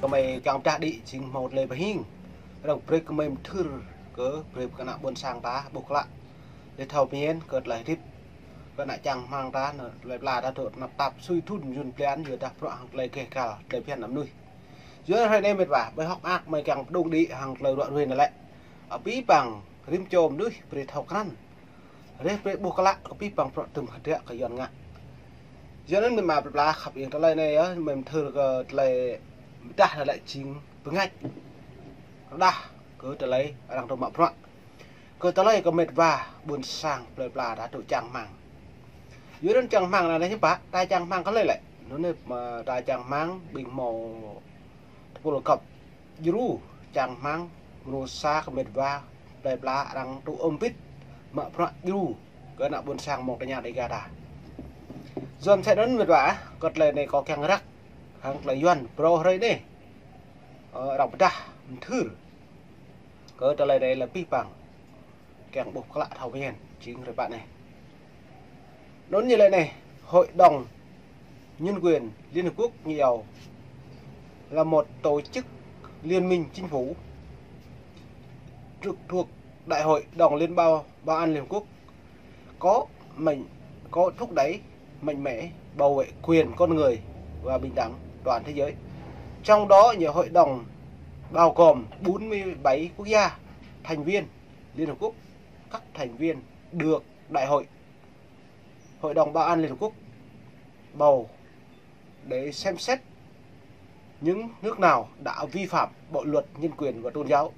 Các mày chọn trả đi chính một lời với hình đồng break mềm thử cứ break cái nào buồn sang tá buộc lại để thầu miến cợt lại tiếp cái nào chẳng mang tá lại là đã được nạp tạp suy thun dùn pleán vừa đặt rõ lại kể cả để phiền lắm nuôi giữa hai đêm mệt vả với học ác mày càng đông đi hàng lời đoạn huyền lại ở bí bằng rim chồm nuôi break học khăn break buộc lại ở bí bằng đoạn từng hạt địa cái giòn ngạn giữa nên mình mà là khập yên cái lời này á mình thử lại đã là lại chính với ngạch đã cứ trở lấy đang trong mộng loạn cứ tới lấy có mệt và buồn sang lời là đã tụ chàng màng dưới đến chàng màng là đấy chứ bà tai chàng màng có lấy lại nó nên mà tai chàng màng bình màu bộ lộc cặp dữ chàng màng ngô xa có mệt và lời là đang tụ ôm vít mộng loạn dữ cái nào buồn sang một cái nhà đấy gà đà dần sẽ đến mệt vả cật lời này có càng rắc hàng là yuan pro rồi đấy đọc ra thử cỡ trả lời đây là pi bằng càng buộc lạ thầu miền chính rồi bạn này đón như lời này Hội đồng Nhân quyền Liên Hợp Quốc nhiều là một tổ chức liên minh chính phủ trực thuộc Đại hội Đồng Liên Bao Bảo an Liên Hợp Quốc có thúc đẩy mạnh mẽ bảo vệ quyền con người và bình đẳng toàn thế giới. Trong đó nhiều hội đồng bao gồm 47 quốc gia thành viên Liên Hợp Quốc. Các thành viên được Đại hội Hội đồng Bảo an Liên Hợp Quốc bầu để xem xét những nước nào đã vi phạm bộ luật nhân quyền và tôn giáo.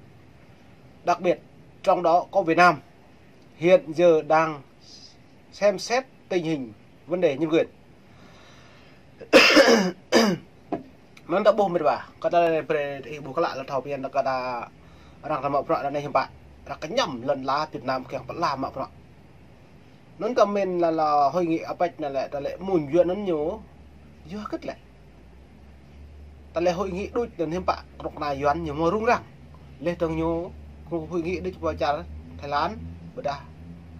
Đặc biệt trong đó có Việt Nam hiện giờ đang xem xét tình hình vấn đề nhân quyền. Mình đã buồn mệt bà có đây thì buộc lại là thầu miền là cả đã rằng là mạo phạm đây hiện tại là cái nhầm lần lá Việt Nam kẹo vẫn làm mạo phạm nón cầm mình là hội nghị APEC này lại ta lại mùn duyên nón nhớ dưa cất lại ta lại hội nghị đôi lần hiện tại đọc này doán nhiều mơ rung rằng lê tường nhớ hội nghị đi vào trà Thái Lan bữa đã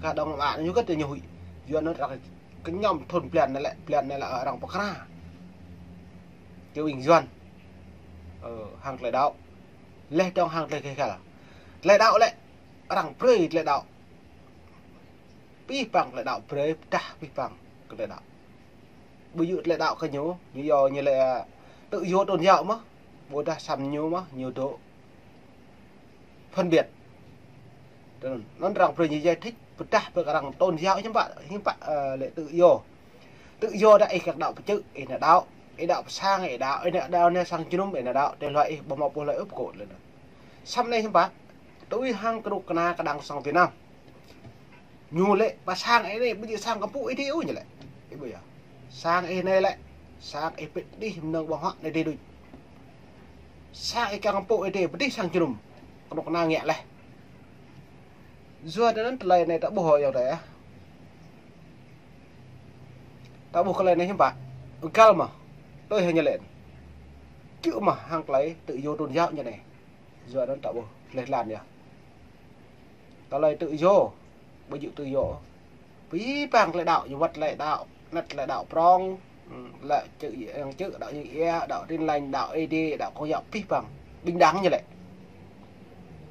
cả đồng bạn nhớ cất được nhiều hội duyên nó rằng cái nhầm thôn plan này là ở đồng Bắc Hà Châu Bình Duân ở hàng lệ đạo lệ trong hàng lệ cả lệ đạo lệ rằng prey lệ đạo pi bằng lệ đạo prey trả pi bằng cái lệ đạo bây giờ lệ đạo cái nhú như do như lệ tự do tôn giáo mà vô đa sầm nhú mà nhiều độ phân biệt nó rằng prey như giải thích trả với cả rằng tôn giáo nhưng bạn lệ tự do đại các đạo chữ là đạo đạo sang ấy đạo ấy đạo này sang chín ông ấy là đạo để loại bỏ mọc bỏ loại ướp cột lên xong này không phải tôi hang cái đồ na cái đằng sang Việt Nam nhiều lệ và sang ấy này bây giờ sang cái phụ ấy thiếu như lại bây giờ sang ấy này lại sang ấy đi nâng bỏ họ này đi đôi sang ấy càng phụ ấy thì đi sang chín ông cái đồ na nhẹ này rồi đến lần này đã bù hồi rồi đấy đã bù cái lần này không phải cao mà tôi hay nhận lệnh chữ mà hàng lấy tự do tôn giáo như này giờ nó tạo bộ lệch làm nhỉ tạo lời tự do bây giờ tự do ví bằng lại đạo như vật lại đạo nặt lại đạo prong lại chữ đạo như e đạo tin lành đạo ed đạo có dạo ví bằng bình đẳng như này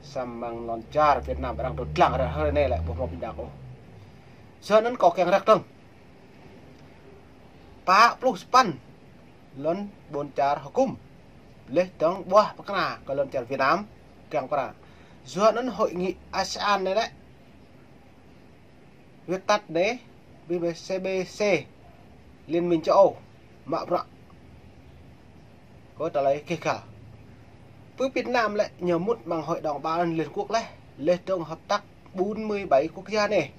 xăm bằng lon cha ở Việt Nam đang đột lặng ra hơi này lại bộ một bình đẳng giờ nó có kèn đặc trưng pa plus pan lớn bốn chả học cung lấy tiếng bua bắc na còn lớn chả Việt Nam càng có là dựa đến hội nghị ASEAN này đấy viết tắt đấy BCBC Liên minh châu Âu mạo rạng có trả lời kể cả với Việt Nam lại nhờ mút bằng Hội đồng Bảo an Liên Quốc đấy lấy trong hợp tác 47 quốc gia này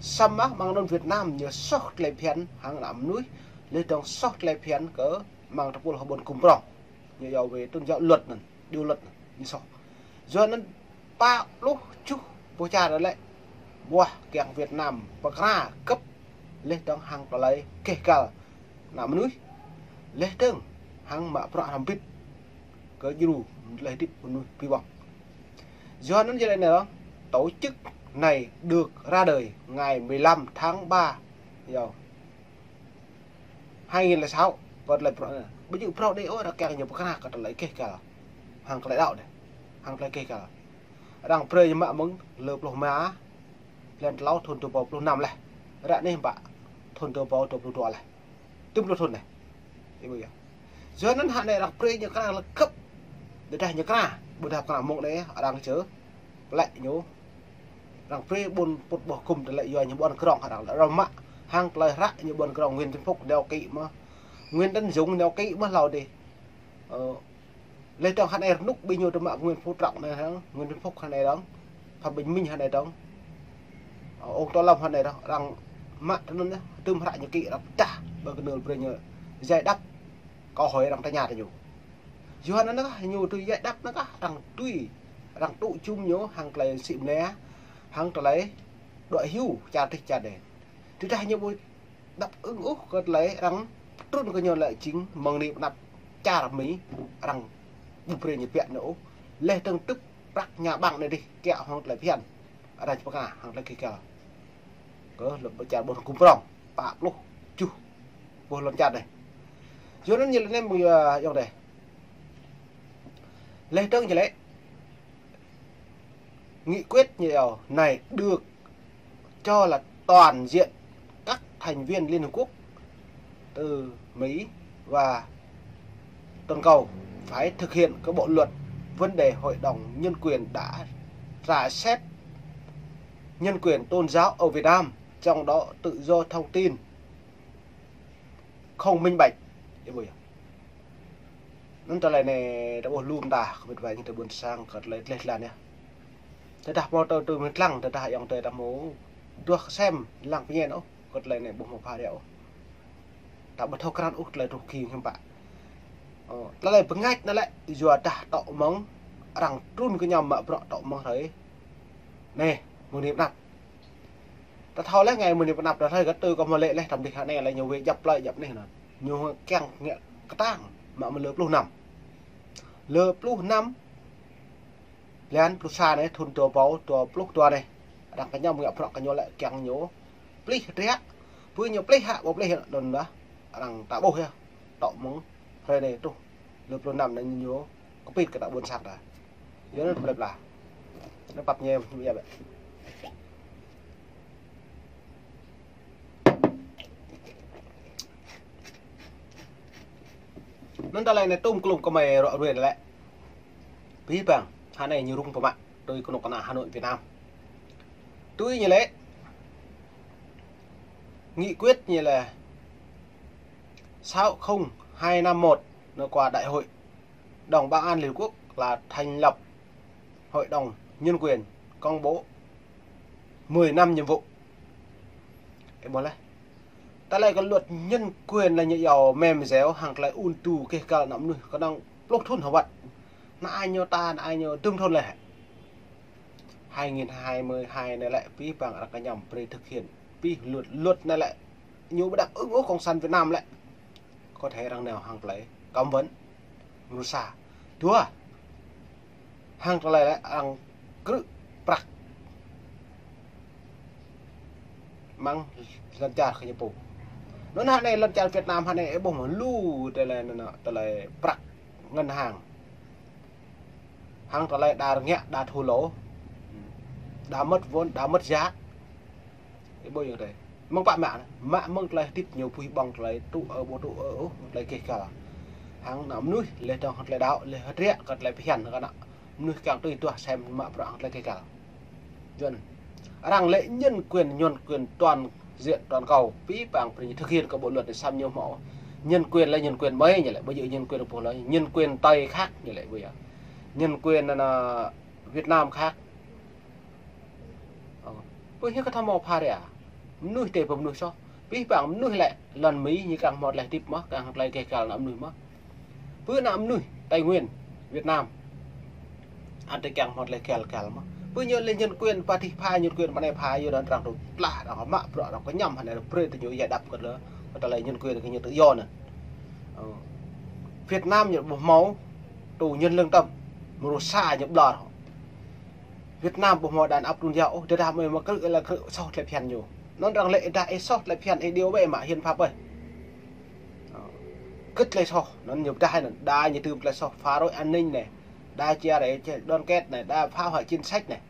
xăm mắc bằng đơn Việt Nam nhờ sót lại phiền hàng năm núi lấy trong sót lại phiền cỡ mang trong cuộc họp buồn cùng rộng như giàu về tôn giáo luật này, điều luật này, như sau giờ nó ba lúc chúc bố cha đó lại mua kẹn Việt Nam và ra cấp lấy trong hàng đó lấy kể cả nằm núi lấy trong hàng mạ bọn hàm bít cỡ như đủ lấy đi một núi vi vọng giờ nó như thế này đó tổ chức này được ra đời ngày 15 tháng 3 2006 còn lại bây giờ pro đây ôi là càng nhiều khác cả lấy kê cả hàng cái đạo này hàng lấy kê cả đang play mà mông lợp lồng má lên lau thôn tụ bọc luôn nằm này đã nên bạn thôn tụ bọc tụ tụ này tung luôn thôn này thì bây giờ dưới nắn hạn này là play nhiều cái là cấp để đây nhiều cái buồn thạp cả mộng đấy ở đang chớ lại nhú đang play buồn bột bỏ cùng để lại do những bọn còng họ đang đã rầm mạ hàng lời rác như bọn còng nguyên tân phúc đeo kỵ mà nguyên tân dùng đeo kỵ mà lào đi lấy trong hạn này lúc bây nhiêu trong mạng nguyên phúc trọng này hả nguyên tân phúc hạn này đó phạm bình minh hạn này đó ông to lòng hạn này đó rằng mạng nó tương hại như kỵ đập trả bởi cái đường bây giờ giải đáp câu hỏi rằng ta nhà thì nhiều dù hạn nó nhiều tôi giải đáp nó cả rằng tuy rằng tụ chung nhớ hàng lời xịm né hàng lấy đội hưu cha thích cha để thứ ra nhiều buổi đập ứng úc có lấy rằng trôn có nhiều lợi chính mong niệm nạp cha là mỹ rằng bục về nhiệt viện nổ lê tương tức rắc nhà bằng này đi kẹo hoặc lại phiền ở đây có cả hoặc là kỳ kẹo có lập trà bột cùng rồng bạc lúc chu vô lần trà này dưới nó nhiều lên bây giờ dòng này lê tương như lẽ nghị quyết nhiều này được cho là toàn diện các thành viên Liên Hợp Quốc từ Mỹ và toàn cầu phải thực hiện các bộ luật vấn đề Hội đồng Nhân quyền đã rà xét nhân quyền tôn giáo ở Việt Nam, trong đó tự do thông tin không minh bạch. Nên tờ này đã bỏ lùm ta không biết vậy nhưng tờ buồn sang gật lên là nè. Thế đạp mô tờ tôi mới lăng tờ đại dòng tờ đã mố được xem làng với nhau gật lên này bụng một pha đẹo tạo bật thâu canh út lại thuộc kỳ các bạn nó lại bứng ngách nó lại vừa đã tạo móng rằng trun cái nhầm mỡ bọ tạo móng thấy nè một niệm nạp ta thao lấy ngày một niệm nạp đã thấy cái tư có một lệ này thẩm định hạ này là nhiều việc dập lại dập này là nhiều keng nghệ cái tang mỡ mà lợp lu nằm lên plus xa này thun tua báu tua plus tua này rằng cái nhầm nghệ bọ cái nhau lại keng nhố plei rét với nhiều plei hạ bộ plei hiện đồn đó rằng tạo bôi tạo móng đây này tu lượp luôn nằm nên nhớ có pin cái tạo buồn sạc là nhớ nó đẹp là nó bập nhèm bây giờ vậy nên ta lại này tôm cùng có mày rọi về lại ví bằng hà này nhiều rung vào mạng tôi còn có là Hà Nội Việt Nam tôi như lẽ nghị quyết như là 60251 qua Đại hội Đồng Bảo an Liên Hợp Quốc là thành lập Hội đồng Nhân quyền công bố 10 năm nhiệm vụ. Em muốn lấy. Ta lại có luật nhân quyền là những dầu mềm dẻo hàng lại un tù kể cả nắm nuôi có đang lốc thôn hỏa vật. Nó ai nhớ ta, nó ai nhớ tương thôn lẻ. 2022 này lại phí bằng là cái nhầm để thực hiện vì luật này lại nhiều đặc ứng ước công sản Việt Nam lại. Có thể rằng nào hàng lấy cấm vấn Rusa thua hàng lấy lại ăn cứ bạc mang lần trả khi nhập nó hàng này lần trả Việt Nam hàng này bùng một lù để lại bạc ngân hàng hàng trở lại đã nhẹ đã thua lỗ đã mất vốn đã mất giá cái bao nhiêu đấy mong bạn mạng mong lại tiếp nhiều vui bằng lại tụ ở bộ tụ ở lại kể cả hàng nắm nuôi lấy trong lại đạo lấy hết rẻ còn lại phiền các bạn nuôi càng tùy tụa xem mạng bạn lại kể cả dân rằng lệ nhân quyền toàn diện toàn cầu vĩ bằng thực hiện các bộ luật để xăm nhiều mẫu nhân quyền là nhân quyền mấy nhỉ lại bây giờ nhân quyền được bộ là nhân quyền Tây khác như lại bây giờ nhân quyền là Việt Nam khác với những cái tham mưu pha đấy à nuôi tệ bầm nuôi sao ví bằng nuôi lại lần Mỹ như càng một lại tiếp mất càng lại kể cả làm nuôi mất với làm nuôi Tây Nguyên Việt Nam ăn tây càng một lại kể mất với nhiều lên nhân quyền và thì pha nhân quyền mà này pha nhiều đó rằng được lạ đó mạ đó nó có nhầm hay là prey thì nhiều giải đáp còn nữa còn ta lấy nhân quyền cái nhiều tự do này Việt Nam nhiều bột máu tù nhân lương tâm một xa nhập đòn Việt Nam bột máu đàn áp luôn dạo để làm mà cứ là cứ sau lại phiền nhiều nó rằng lệ đại sót lại phiền ấy điều vậy mà hiền pháp vậy kích lên sau nó nhiều trai này đa như từ là sau phá rối an ninh này, đa chia để đòn kết này, đa phá hoại chính sách này,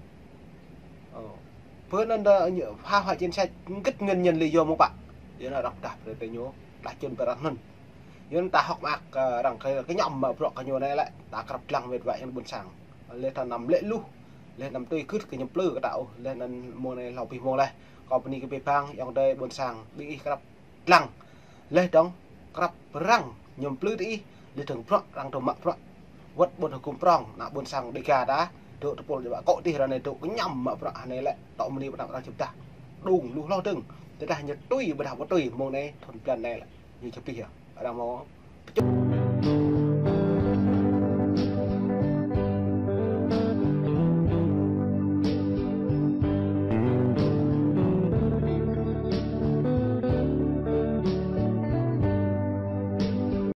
với nên là phá hoại chính sách kích nguyên nhân lý do một bạn giờ là đọc đạp rồi tới nhớ đã chuẩn bị đặt mình nhưng ta học mạc rằng cái nhộng mà bọc cái nhồi này lại ta gặp lằng về vậy buồn sảng lên thằng nằm lễ lu lên nằm tươi cứ cái nhầm lư cái tạo lên ăn mùa này lọc vì mùa này còn bên cái bề phang dòng đây buồn sảng bị gặp lằng lên đóng gặp răng nhầm lư đi để thường phật răng thằng mạc phật quất buồn cùng prong là buồn sảng đi cả đã tụi tụi bạn cậu thì này tụi cái nhầm mà phật này lại tạo mình đi bắt đầu chúng ta đùng lù lo từng thế là nhật tùy bắt đầu có tùy mùa này thuần này là như chụp đi hiểu ở đâu mà